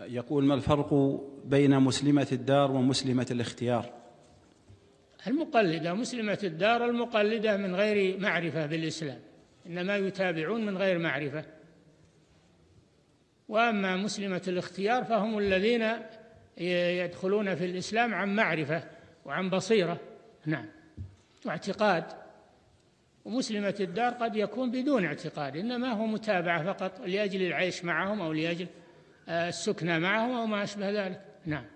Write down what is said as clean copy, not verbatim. يقول ما الفرق بين مسلمة الدار ومسلمة الاختيار؟ المقلدة مسلمة الدار المقلدة من غير معرفة بالإسلام، إنما يتابعون من غير معرفة. وأما مسلمة الاختيار فهم الذين يدخلون في الإسلام عن معرفة وعن بصيرة، نعم، واعتقاد. ومسلمة الدار قد يكون بدون اعتقاد، إنما هو متابعة فقط لأجل العيش معهم أو لأجل السكنى معهم أو ما أشبه ذلك، نعم.